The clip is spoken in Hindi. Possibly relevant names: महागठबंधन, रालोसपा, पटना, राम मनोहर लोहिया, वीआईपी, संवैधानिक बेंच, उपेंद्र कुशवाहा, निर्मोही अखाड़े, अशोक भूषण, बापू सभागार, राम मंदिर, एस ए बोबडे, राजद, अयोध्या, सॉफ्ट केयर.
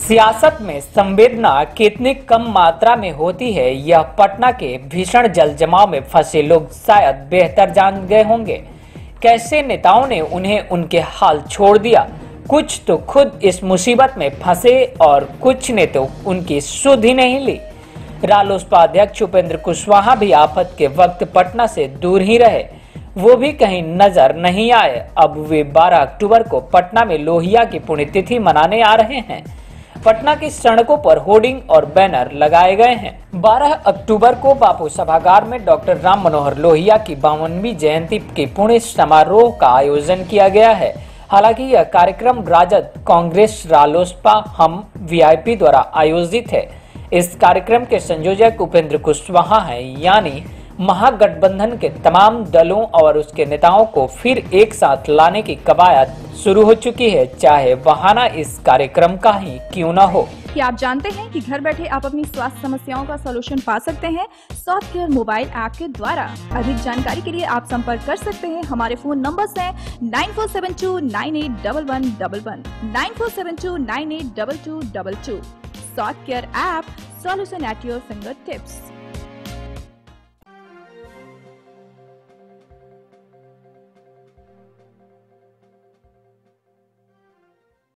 सियासत में संवेदना कितनी कम मात्रा में होती है यह पटना के भीषण जलजमाव में फंसे लोग शायद बेहतर जान गए होंगे। कैसे नेताओं ने उन्हें उनके हाल छोड़ दिया। कुछ तो खुद इस मुसीबत में फंसे और कुछ ने तो उनकी सुध ही नहीं ली। रालोसपा अध्यक्ष उपेंद्र कुशवाहा भी आफत के वक्त पटना से दूर ही रहे, वो भी कहीं नजर नहीं आए। अब वे 12 अक्टूबर को पटना में लोहिया की पुण्यतिथि मनाने आ रहे हैं। पटना की सड़कों पर होर्डिंग और बैनर लगाए गए हैं। 12 अक्टूबर को बापू सभागार में डॉक्टर राम मनोहर लोहिया की 52वीं जयंती के पुण्य समारोह का आयोजन किया गया है। हालांकि यह कार्यक्रम राजद, कांग्रेस, रालोसपा, हम, वीआईपी द्वारा आयोजित है। इस कार्यक्रम के संयोजक उपेंद्र कुशवाहा हैं, यानी महागठबंधन के तमाम दलों और उसके नेताओं को फिर एक साथ लाने की कवायद शुरू हो चुकी है, चाहे बहाना इस कार्यक्रम का ही क्यों ना हो। कि आप जानते हैं कि घर बैठे आप अपनी स्वास्थ्य समस्याओं का सलूशन पा सकते हैं सॉफ्ट केयर मोबाइल ऐप के द्वारा। अधिक जानकारी के लिए आप संपर्क कर सकते हैं। हमारे फोन नंबर्स हैं 9472981111, 9472982222। सॉफ्ट केयर app, solution at your finger tips.